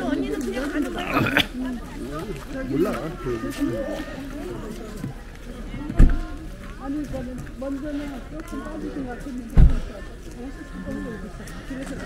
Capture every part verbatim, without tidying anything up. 언니는 그냥 가는 거야. 몰라. 아니 저는 먼저는 조금 빠지신 것 같은데 그래서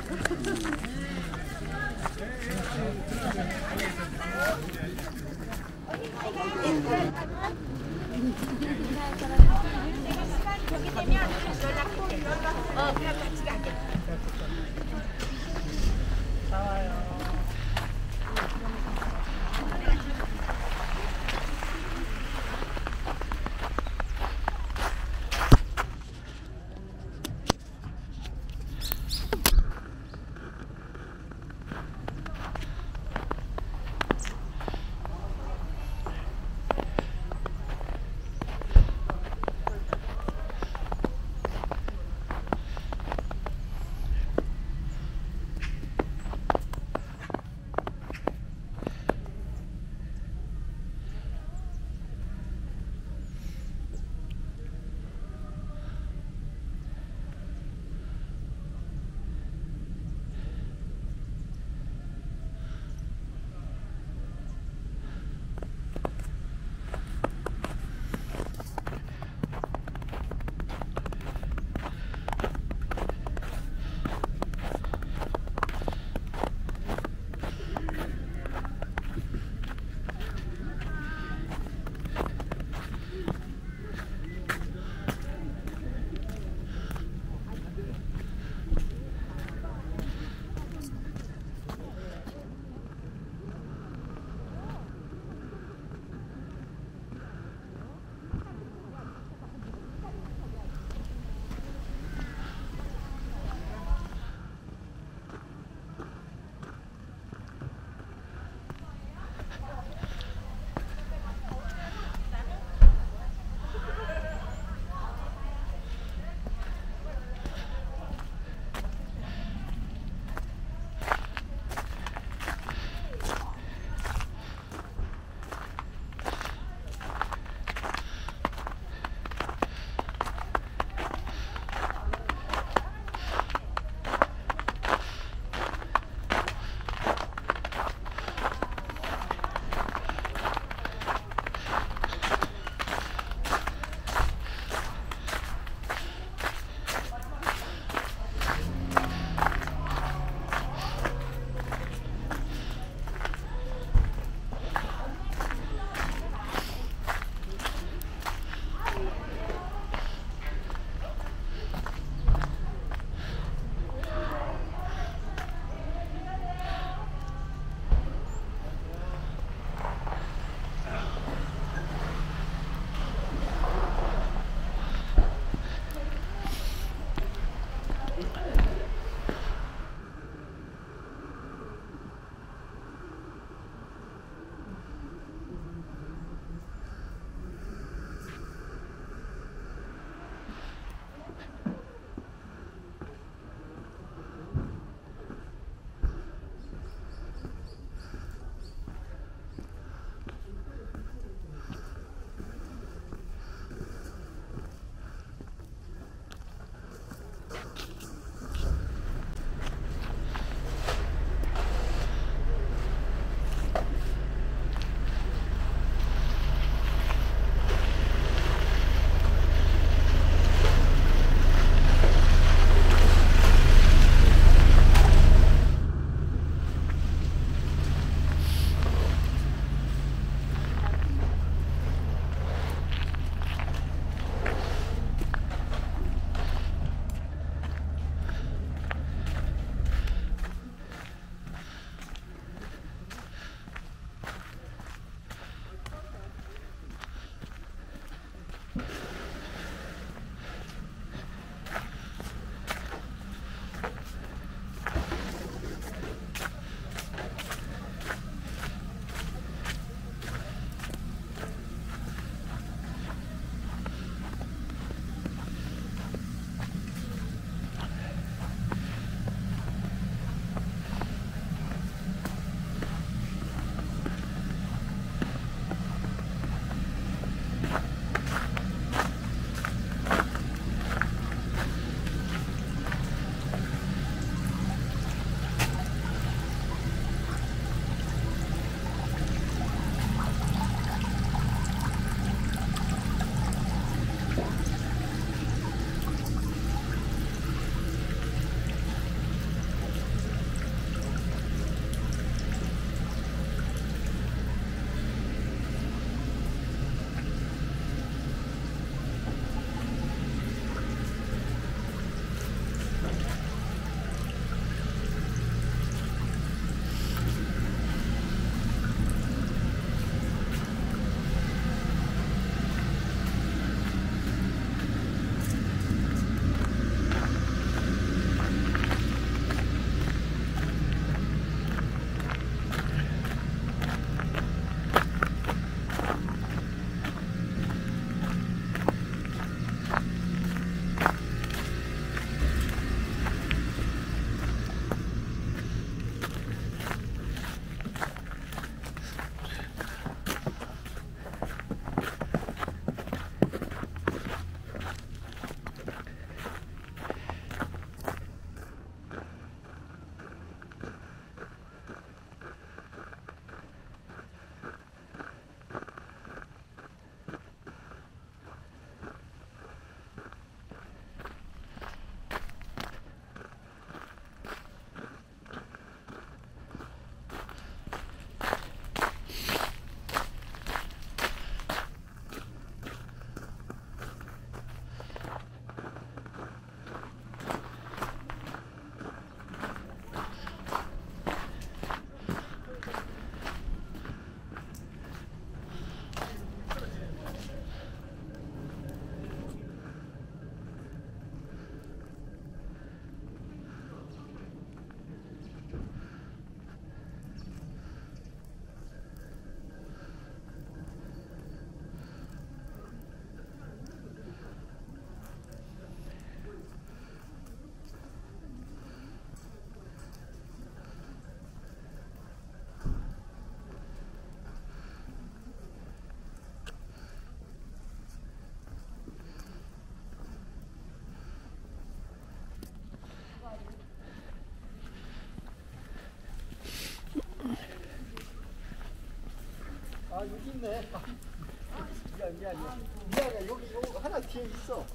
네 미안 미안 미안. 미안해 여기 여기 하나 뒤에 있어.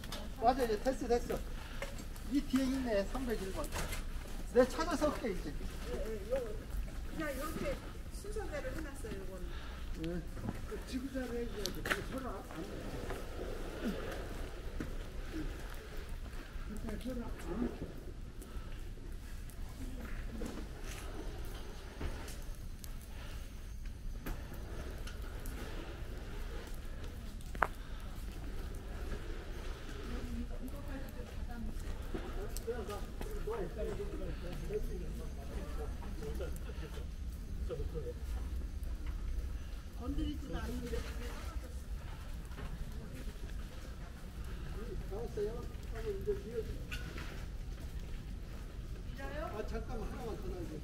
맞아 이제 됐어 됐어. 이 뒤에 있네 삼백일 번. 내 찾아서 올게 이제. 그냥 이렇게 순서대로 해놨어요 이거는. 네. 그 지구자로 해줘야지. 서로 안 돼. 서로 안 돼. 건드리지도 않는데 나왔어요? 하고 이제 밀어줘. 밀어요? 아 잠깐만 하나만 더 나오지.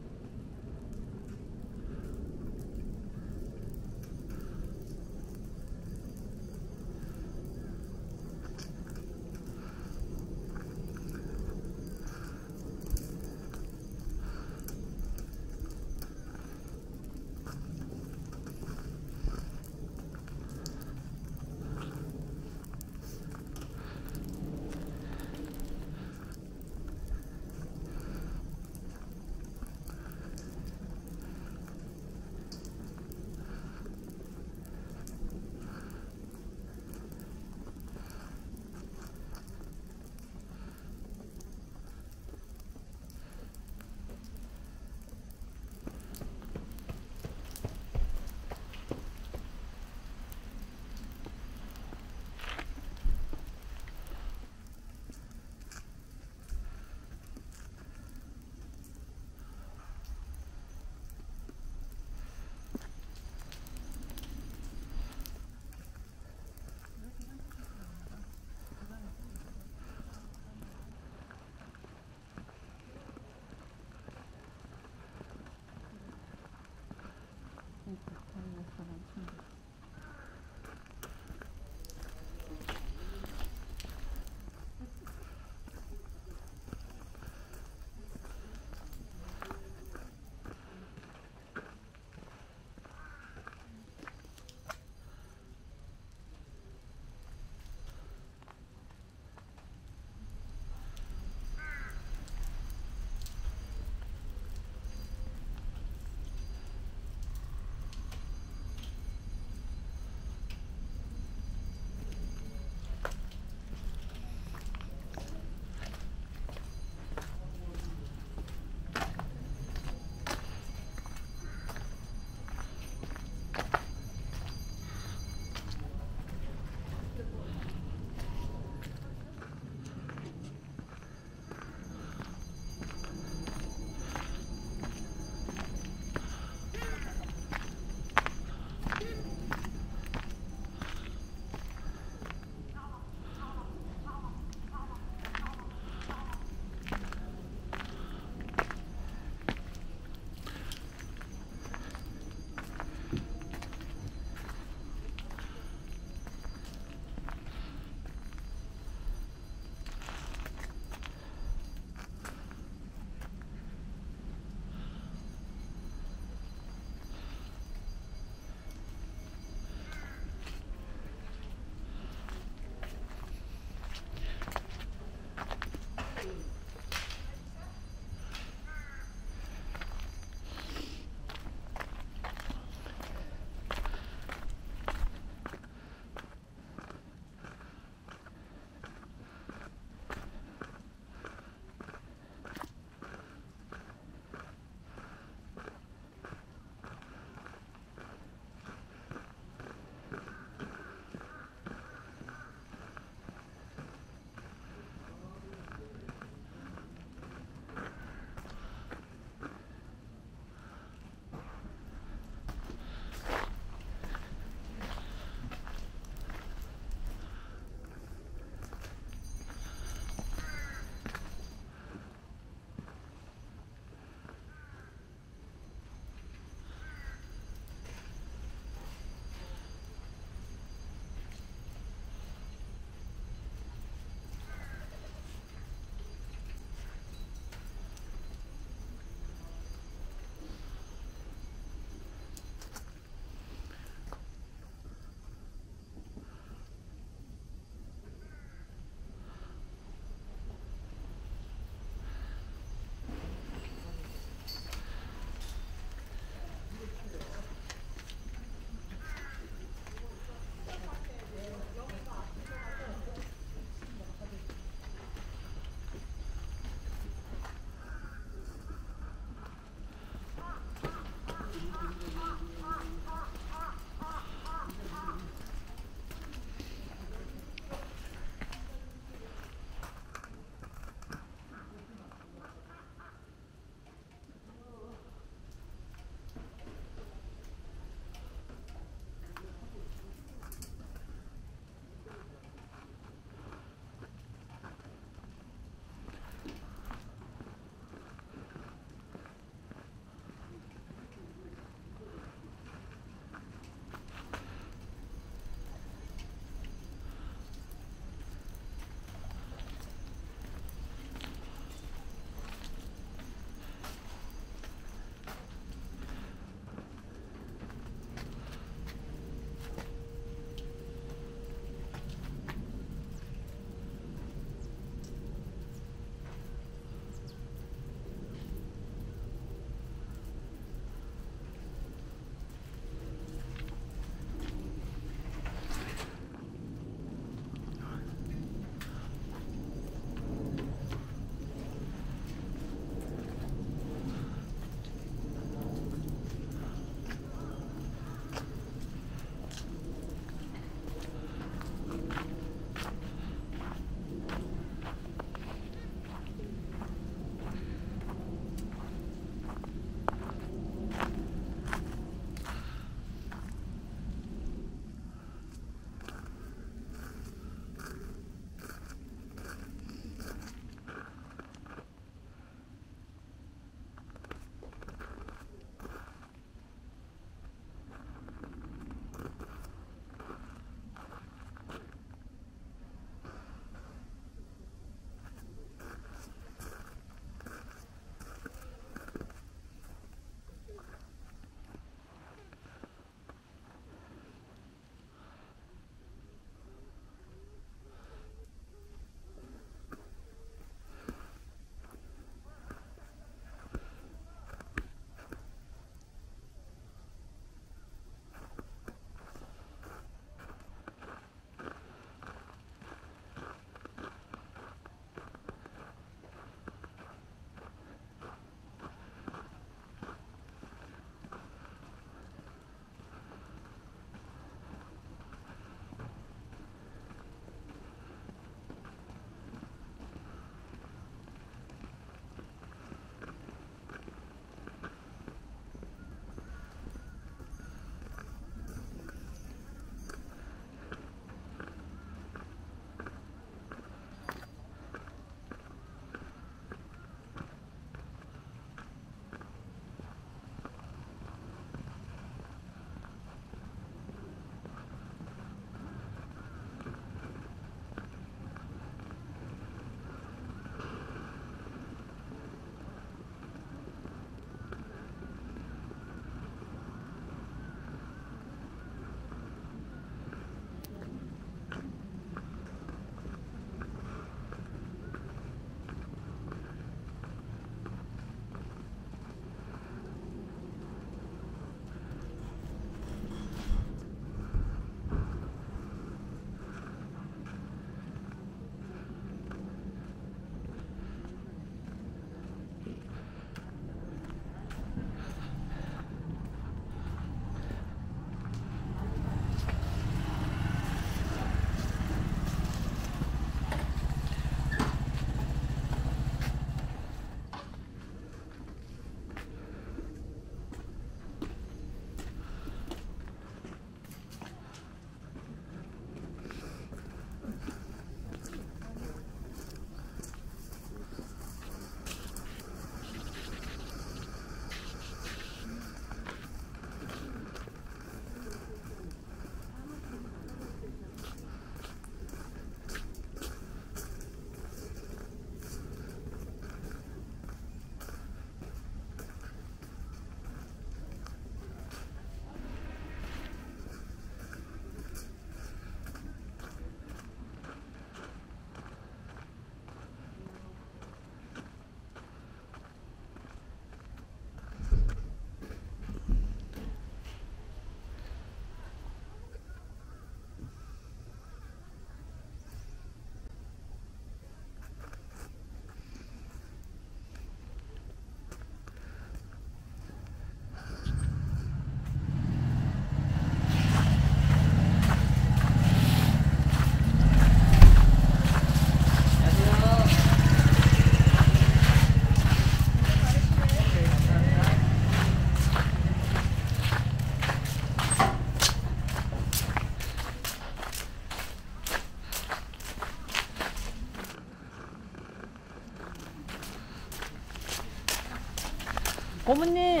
고모님.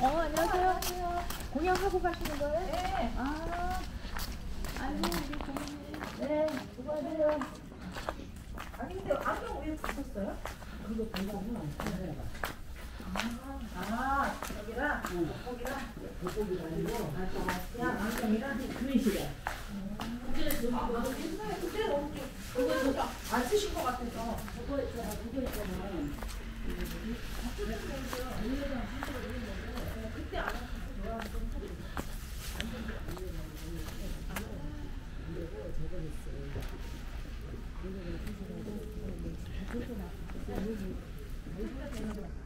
어, 안녕하세요. 안녕하세요. 공양하고 가시는 거예요? 네. 아, 아이고 우리 고모님. 네, 수고하세요. 아니 근데 아까 왜 붙었어요? 그거 보면은 아, 아, 여기랑 겉보기랑 겉보기가 아니고 그냥 안경이랑 그린실이야. 그때 너무 그거 안 쓰신 것 같아서 그거 있잖아, 그거 있잖아. 그때 안 하고